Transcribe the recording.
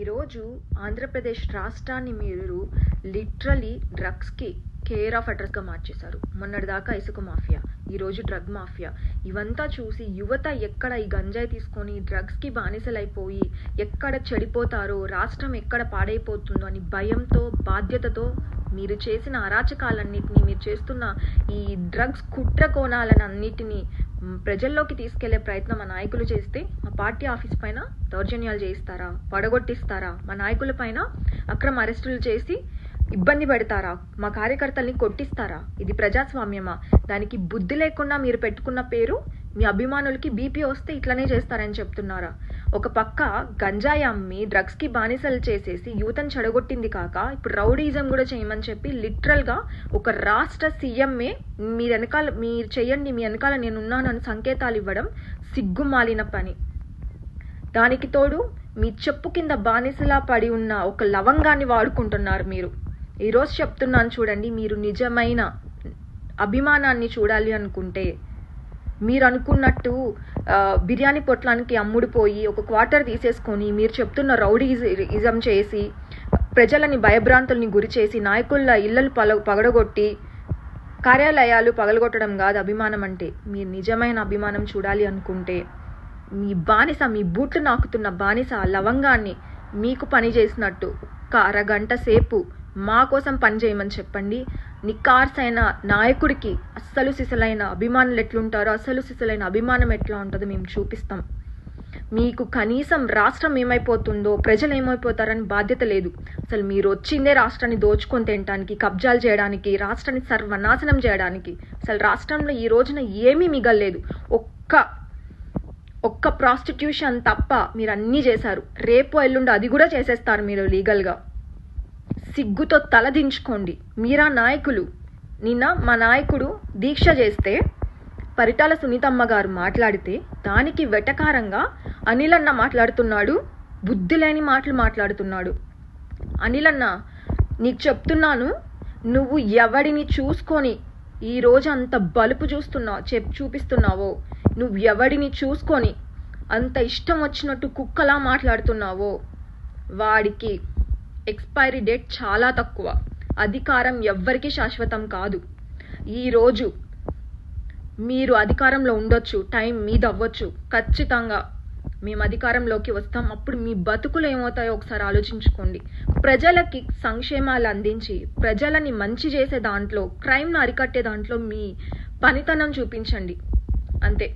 ఈరోజు ఆంధ్రప్రదేశ్ రాష్ట్రాన్ని మీరు లిటరలీ డ్రగ్స్కి కేర్ ఆఫ్ అడ్రస్గా మార్చేశారు. మొన్నటిదాకా ఇసుక మాఫియా, ఈరోజు డ్రగ్ మాఫియా. ఇవంతా చూసి యువత ఎక్కడ ఈ గంజాయి తీసుకొని డ్రగ్స్కి బానిసలైపోయి ఎక్కడ చెడిపోతారో, రాష్ట్రం ఎక్కడ పాడైపోతుందో అని భయంతో, బాధ్యతతో మీరు చేసిన అరాచకాలన్నింటినీ, మీరు చేస్తున్న ఈ డ్రగ్స్ కుట్ర కోణాలను అన్నిటినీ ప్రజల్లోకి తీసుకెళ్లే ప్రయత్నం మా నాయకులు చేస్తే మా పార్టీ ఆఫీస్ పైన దౌర్జన్యాలు చేయిస్తారా, పడగొట్టిస్తారా, మా నాయకుల పైన అక్రమ అరెస్టులు చేసి ఇబ్బంది పెడతారా, మా కార్యకర్తల్ని కొట్టిస్తారా? ఇది ప్రజాస్వామ్యమా? దానికి బుద్ధి లేకుండా మీరు పెట్టుకున్న పేరు, మీ అభిమానులకి బీపీ వస్తే ఇట్లనే చేస్తారని చెప్తున్నారా? ఒక పక్క గంజాయి అమ్మి డ్రగ్స్కి బానిసలు చేసేసి యూతను చెడగొట్టింది కాక ఇప్పుడు రౌడీజం కూడా చేయమని చెప్పి లిటరల్గా ఒక రాష్ట్ర సీఎంఏ మీ వెనకాల మీరు చేయండి, మీ వెనకాల నేనున్నాను అని సంకేతాలు ఇవ్వడం సిగ్గుమాలిన పని. దానికి తోడు మీ చెప్పు కింద బానిసలా పడి ఉన్న ఒక లవంగాన్ని వాడుకుంటున్నారు మీరు. ఈరోజు చెప్తున్నాను చూడండి, మీరు నిజమైన అభిమానాన్ని చూడాలి అనుకుంటే మీరు అనుకున్నట్టు బిర్యానీ పొట్లానికి అమ్ముడిపోయి ఒక క్వార్టర్ తీసేసుకొని మీరు చెప్తున్న రౌడీయిజం చేసి ప్రజలని భయభ్రాంతుల్ని గురి చేసి నాయకుల ఇళ్ళలు పగడగొట్టి కార్యాలయాలు పగలగొట్టడం కాదు అభిమానం అంటే. మీరు నిజమైన అభిమానం చూడాలి అనుకుంటే మీ బానిస, మీ బూట్లు నాకుతున్న బానిస లవంగాన్ని మీకు పని చేసినట్టు ఒక అరగంట సేపు మా కోసం పనిచేయమని చెప్పండి. నికార్స్ అయిన నాయకుడికి అస్సలు సిసలైన అభిమానులు ఎట్లుంటారో, అస్సలు సిసలైన అభిమానం ఎట్లా ఉంటుందో మేము చూపిస్తాం. మీకు కనీసం రాష్ట్రం ఏమైపోతుందో, ప్రజలు ఏమైపోతారని బాధ్యత లేదు. అసలు మీరు వచ్చిందే రాష్ట్రాన్ని దోచుకొని తినడానికి, కబ్జాలు చేయడానికి, రాష్ట్రాన్ని సర్వనాశనం చేయడానికి. అసలు రాష్ట్రంలో ఈ రోజున ఏమీ మిగలలేదు, ఒక్క ప్రాస్టిట్యూషన్ తప్ప మీరు అన్నీ చేశారు. రేపు ఎల్లుండి అది కూడా చేసేస్తారు మీరు లీగల్గా. సిగ్గుతో తలదించుకోండి. మీరా నాయకులు? నిన్న మా నాయకుడు దీక్ష చేస్తే పరిటాల సునీతమ్మ గారు మాట్లాడితే దానికి వెటకారంగా అనిల్ అన్న మాట్లాడుతున్నాడు, బుద్ధి లేని మాటలు మాట్లాడుతున్నాడు. అనిల్ అన్న, నీకు చెప్తున్నాను, నువ్వు ఎవడిని చూసుకొని ఈరోజు అంత బలుపు చూపిస్తున్నావో, నువ్వు ఎవడిని చూసుకొని అంత ఇష్టం వచ్చినట్టు కుక్కలా మాట్లాడుతున్నావో వాడికి ఎక్స్పైరీ డేట్ చాలా తక్కువ. అధికారం ఎవ్వరికీ శాశ్వతం కాదు. ఈరోజు మీరు అధికారంలో ఉండొచ్చు, టైం మీద అవ్వచ్చు, ఖచ్చితంగా మేము అధికారంలోకి వస్తాం. అప్పుడు మీ బతుకులు ఏమవుతాయో ఒకసారి ఆలోచించుకోండి. ప్రజలకి సంక్షేమాలు అందించి ప్రజలని మంచి చేసే దాంట్లో, క్రైమ్ను అరికట్టే దాంట్లో మీ పనితనం చూపించండి. అంతే.